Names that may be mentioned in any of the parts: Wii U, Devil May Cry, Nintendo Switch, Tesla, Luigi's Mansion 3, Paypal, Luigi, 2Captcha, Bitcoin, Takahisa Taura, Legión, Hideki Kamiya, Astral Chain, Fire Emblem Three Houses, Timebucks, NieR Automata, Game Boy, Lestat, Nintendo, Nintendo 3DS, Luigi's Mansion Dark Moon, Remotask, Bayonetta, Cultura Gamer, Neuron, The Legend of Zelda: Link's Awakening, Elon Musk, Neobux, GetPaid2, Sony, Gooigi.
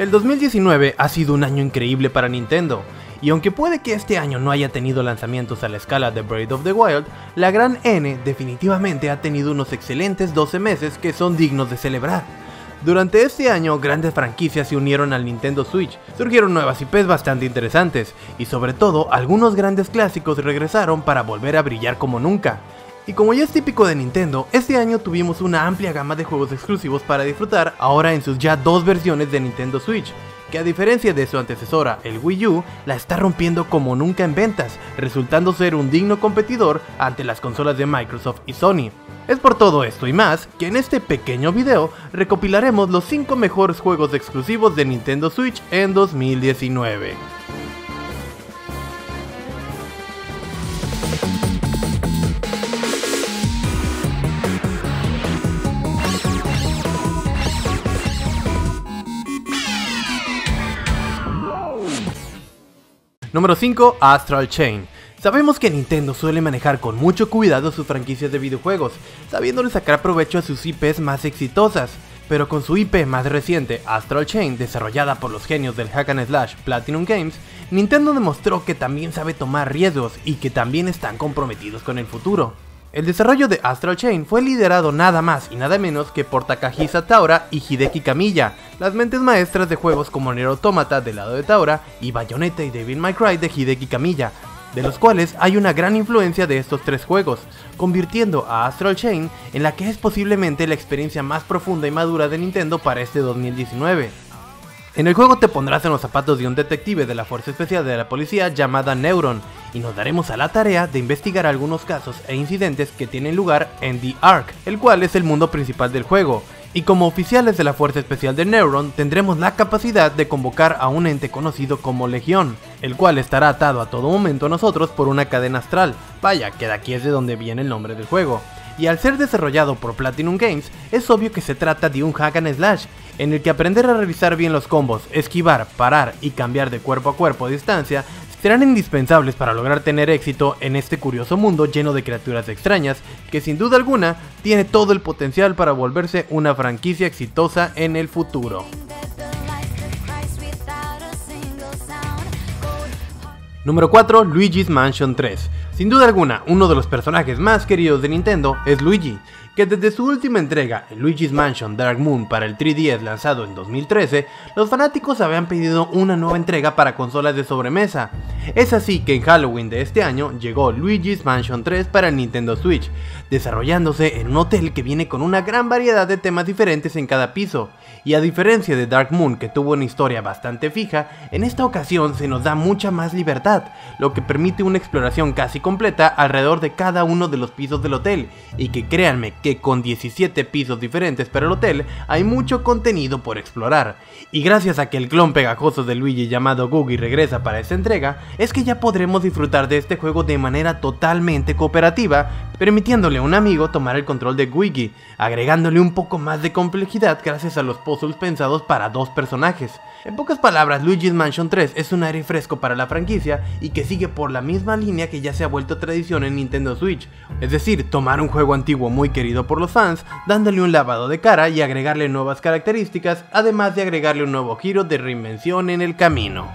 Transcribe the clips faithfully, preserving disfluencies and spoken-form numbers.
El dos mil diecinueve ha sido un año increíble para Nintendo, y aunque puede que este año no haya tenido lanzamientos a la escala de Breath of the Wild, la gran N definitivamente ha tenido unos excelentes doce meses que son dignos de celebrar. Durante este año, grandes franquicias se unieron al Nintendo Switch, surgieron nuevas I Pes bastante interesantes, y sobre todo, algunos grandes clásicos regresaron para volver a brillar como nunca. Y como ya es típico de Nintendo, este año tuvimos una amplia gama de juegos exclusivos para disfrutar ahora en sus ya dos versiones de Nintendo Switch, que a diferencia de su antecesora, el Wii U, la está rompiendo como nunca en ventas, resultando ser un digno competidor ante las consolas de Microsoft y Sony. Es por todo esto y más que en este pequeño video recopilaremos los cinco mejores juegos exclusivos de Nintendo Switch en dos mil diecinueve. Número cinco. Astral Chain. Sabemos que Nintendo suele manejar con mucho cuidado sus franquicias de videojuegos, sabiéndole sacar provecho a sus I Pes más exitosas, pero con su I P más reciente, Astral Chain, desarrollada por los genios del hack and slash Platinum Games, Nintendo demostró que también sabe tomar riesgos y que también están comprometidos con el futuro. El desarrollo de Astral Chain fue liderado nada más y nada menos que por Takahisa Taura y Hideki Kamiya, las mentes maestras de juegos como NieR Automata del lado de Taura y Bayonetta y Devil May Cry de Hideki Kamiya, de los cuales hay una gran influencia de estos tres juegos, convirtiendo a Astral Chain en la que es posiblemente la experiencia más profunda y madura de Nintendo para este dos mil diecinueve. En el juego te pondrás en los zapatos de un detective de la Fuerza Especial de la Policía llamada Neuron, y nos daremos a la tarea de investigar algunos casos e incidentes que tienen lugar en The Ark, el cual es el mundo principal del juego, y como oficiales de la Fuerza Especial de Neuron tendremos la capacidad de convocar a un ente conocido como Legión, el cual estará atado a todo momento a nosotros por una cadena astral, vaya que de aquí es de donde viene el nombre del juego. Y al ser desarrollado por Platinum Games, es obvio que se trata de un hack and slash, en el que aprender a revisar bien los combos, esquivar, parar y cambiar de cuerpo a cuerpo a distancia serán indispensables para lograr tener éxito en este curioso mundo lleno de criaturas extrañas, que sin duda alguna tiene todo el potencial para volverse una franquicia exitosa en el futuro. Número cuatro. Luigi's Mansion tres. Sin duda alguna, uno de los personajes más queridos de Nintendo es Luigi, que desde su última entrega, Luigi's Mansion Dark Moon para el tres D S lanzado en dos mil trece, los fanáticos habían pedido una nueva entrega para consolas de sobremesa. Es así que en Halloween de este año llegó Luigi's Mansion tres para el Nintendo Switch, desarrollándose en un hotel que viene con una gran variedad de temas diferentes en cada piso, y a diferencia de Dark Moon, que tuvo una historia bastante fija, en esta ocasión se nos da mucha más libertad, lo que permite una exploración casi completa alrededor de cada uno de los pisos del hotel, y que créanme que con diecisiete pisos diferentes para el hotel hay mucho contenido por explorar, y gracias a que el clon pegajoso de Luigi llamado Gooigi regresa para esta entrega, es que ya podremos disfrutar de este juego de manera totalmente cooperativa, permitiéndole a un amigo tomar el control de Gooigi, agregándole un poco más de complejidad gracias a los puzzles pensados para dos personajes. En pocas palabras, Luigi's Mansion tres es un aire fresco para la franquicia y que sigue por la misma línea que ya se ha vuelto tradición en Nintendo Switch, es decir, tomar un juego antiguo muy querido por los fans, dándole un lavado de cara y agregarle nuevas características, además de agregarle un nuevo giro de reinvención en el camino.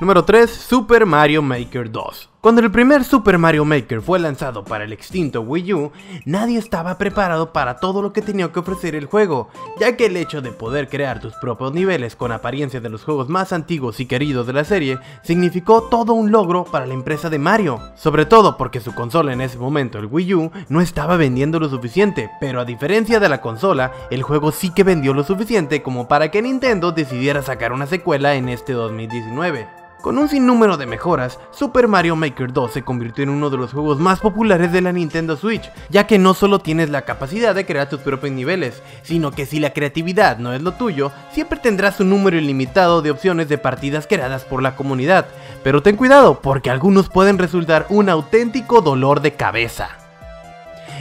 Número tres. Super Mario Maker dos. Cuando el primer Super Mario Maker fue lanzado para el extinto Wii U, nadie estaba preparado para todo lo que tenía que ofrecer el juego, ya que el hecho de poder crear tus propios niveles con apariencia de los juegos más antiguos y queridos de la serie, significó todo un logro para la empresa de Mario, sobre todo porque su consola en ese momento, el Wii U, no estaba vendiendo lo suficiente, pero a diferencia de la consola, el juego sí que vendió lo suficiente como para que Nintendo decidiera sacar una secuela en este dos mil diecinueve. Con un sinnúmero de mejoras, Super Mario Maker dos se convirtió en uno de los juegos más populares de la Nintendo Switch, ya que no solo tienes la capacidad de crear tus propios niveles, sino que si la creatividad no es lo tuyo, siempre tendrás un número ilimitado de opciones de partidas creadas por la comunidad, pero ten cuidado porque algunos pueden resultar un auténtico dolor de cabeza.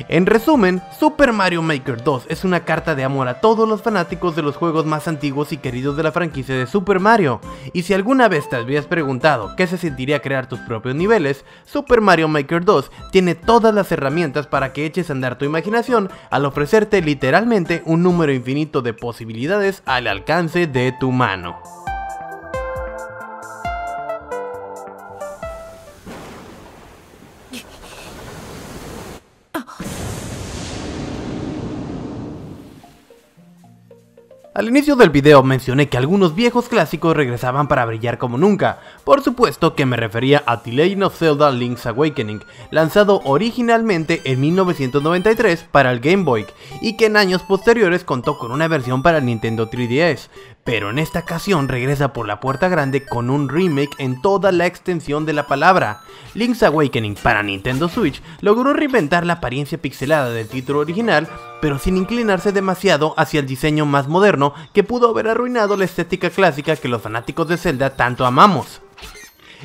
En resumen, Super Mario Maker dos es una carta de amor a todos los fanáticos de los juegos más antiguos y queridos de la franquicia de Super Mario, y si alguna vez te habías preguntado qué se sentiría crear tus propios niveles, Super Mario Maker dos tiene todas las herramientas para que eches a andar tu imaginación al ofrecerte literalmente un número infinito de posibilidades al alcance de tu mano. Al inicio del video mencioné que algunos viejos clásicos regresaban para brillar como nunca. Por supuesto que me refería a The Legend of Zelda: Link's Awakening, lanzado originalmente en mil novecientos noventa y tres para el Game Boy, y que en años posteriores contó con una versión para el Nintendo tres D S, pero en esta ocasión regresa por la puerta grande con un remake en toda la extensión de la palabra. Link's Awakening para Nintendo Switch logró reinventar la apariencia pixelada del título original, pero sin inclinarse demasiado hacia el diseño más moderno que pudo haber arruinado la estética clásica que los fanáticos de Zelda tanto amamos.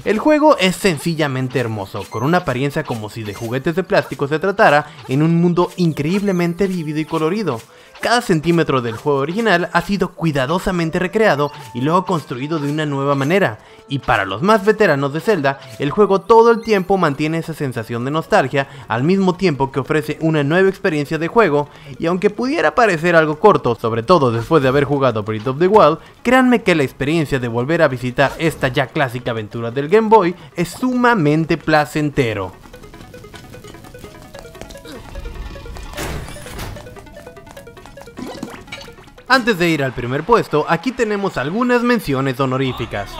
El juego es sencillamente hermoso, con una apariencia como si de juguetes de plástico se tratara, en un mundo increíblemente vívido y colorido. Cada centímetro del juego original ha sido cuidadosamente recreado y luego construido de una nueva manera, y para los más veteranos de Zelda, el juego todo el tiempo mantiene esa sensación de nostalgia, al mismo tiempo que ofrece una nueva experiencia de juego, y aunque pudiera parecer algo corto, sobre todo después de haber jugado Breath of the Wild, créanme que la experiencia de volver a visitar esta ya clásica aventura del Game Boy es sumamente placentero. Antes de ir al primer puesto, aquí tenemos algunas menciones honoríficas.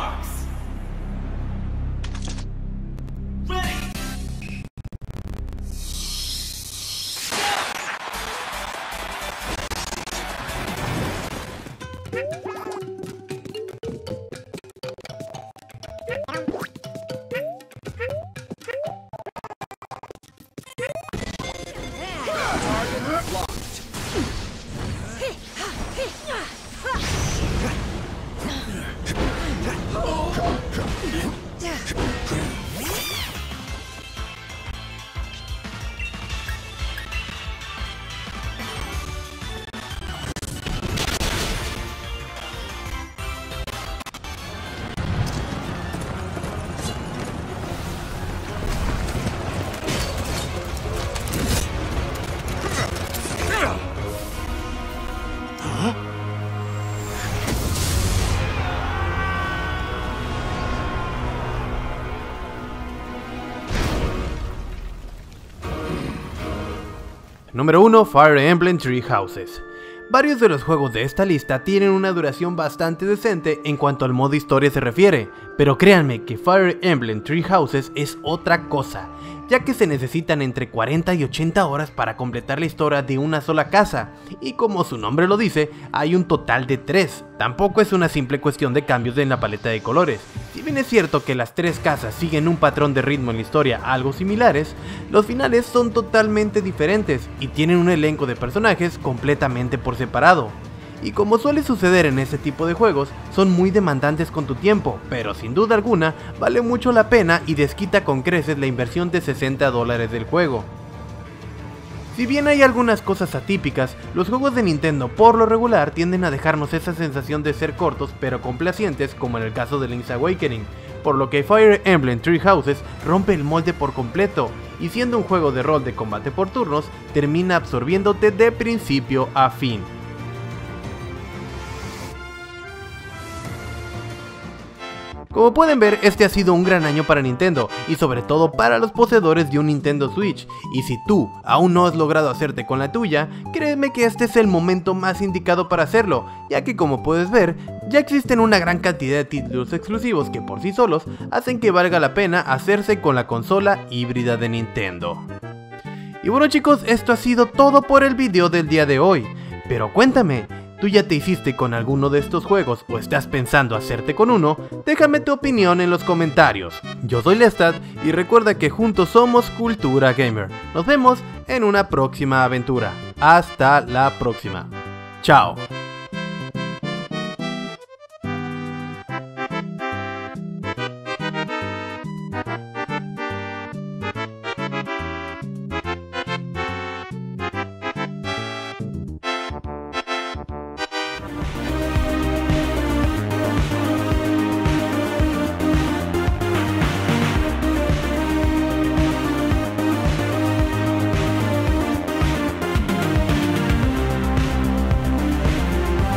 Número uno. Fire Emblem Three Houses. Varios de los juegos de esta lista tienen una duración bastante decente en cuanto al modo historia se refiere, pero créanme que Fire Emblem Three Houses es otra cosa, ya que se necesitan entre cuarenta y ochenta horas para completar la historia de una sola casa, y como su nombre lo dice, hay un total de tres. Tampoco es una simple cuestión de cambios en la paleta de colores. Si bien es cierto que las tres casas siguen un patrón de ritmo en la historia algo similares, los finales son totalmente diferentes y tienen un elenco de personajes completamente por separado. Y como suele suceder en este tipo de juegos, son muy demandantes con tu tiempo, pero sin duda alguna vale mucho la pena y desquita con creces la inversión de sesenta dólares del juego. Si bien hay algunas cosas atípicas, los juegos de Nintendo por lo regular tienden a dejarnos esa sensación de ser cortos pero complacientes, como en el caso de Link's Awakening, por lo que Fire Emblem Three Houses rompe el molde por completo, y siendo un juego de rol de combate por turnos, termina absorbiéndote de principio a fin. Como pueden ver, este ha sido un gran año para Nintendo, y sobre todo para los poseedores de un Nintendo Switch, y si tú aún no has logrado hacerte con la tuya, créeme que este es el momento más indicado para hacerlo, ya que como puedes ver, ya existen una gran cantidad de títulos exclusivos que por sí solos hacen que valga la pena hacerse con la consola híbrida de Nintendo. Y bueno chicos, esto ha sido todo por el video del día de hoy, pero cuéntame, ¿tú ya te hiciste con alguno de estos juegos o estás pensando hacerte con uno? Déjame tu opinión en los comentarios. Yo soy Lestat y recuerda que juntos somos Cultura Gamer. Nos vemos en una próxima aventura. Hasta la próxima. Chao.